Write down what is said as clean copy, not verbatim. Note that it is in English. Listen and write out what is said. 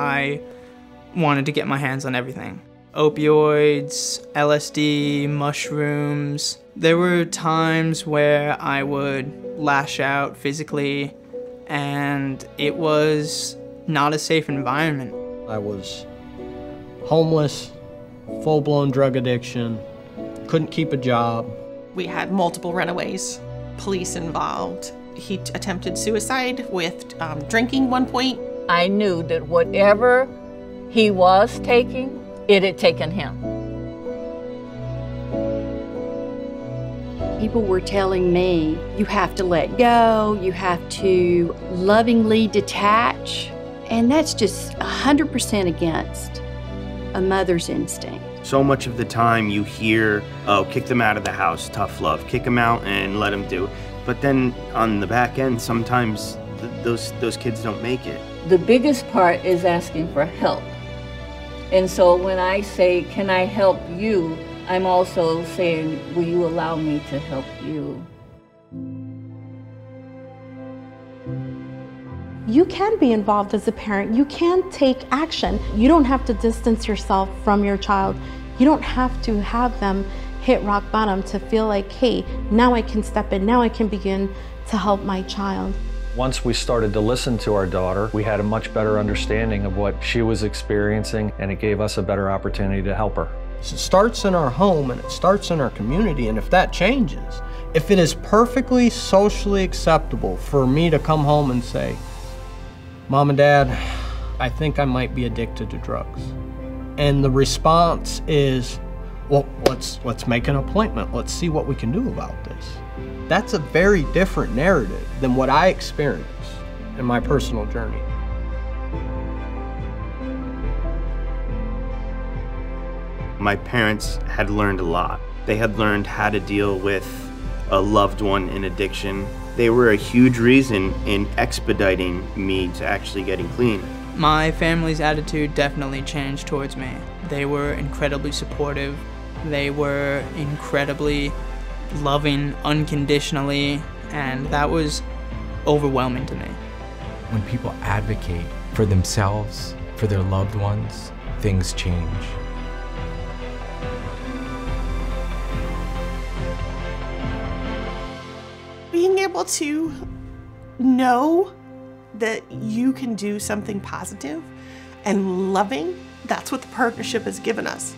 I wanted to get my hands on everything. Opioids, LSD, mushrooms. There were times where I would lash out physically, and it was not a safe environment. I was homeless, full-blown drug addiction, couldn't keep a job. We had multiple runaways, police involved. He attempted suicide with drinking one point. I knew that whatever he was taking, it had taken him. People were telling me, you have to let go, you have to lovingly detach, and that's just 100% against a mother's instinct. So much of the time you hear, oh, kick them out of the house, tough love, kick them out and let them do it. But then on the back end, sometimes those kids don't make it. The biggest part is asking for help. And so when I say, can I help you, I'm also saying, will you allow me to help you? You can be involved as a parent. You can take action. You don't have to distance yourself from your child. You don't have to have them hit rock bottom to feel like, hey, now I can step in, now I can begin to help my child. Once we started to listen to our daughter, we had a much better understanding of what she was experiencing, and it gave us a better opportunity to help her. So it starts in our home, and it starts in our community, and if that changes, if it is perfectly socially acceptable for me to come home and say, Mom and Dad, I think I might be addicted to drugs. And the response is, well, let's make an appointment. Let's see what we can do about this. That's a very different narrative than what I experienced in my personal journey. My parents had learned a lot. They had learned how to deal with a loved one in addiction. They were a huge reason in expediting me to actually getting clean. My family's attitude definitely changed towards me. They were incredibly supportive. They were incredibly loving unconditionally, and that was overwhelming to me. When people advocate for themselves, for their loved ones, things change. Being able to know that you can do something positive and loving, that's what the partnership has given us.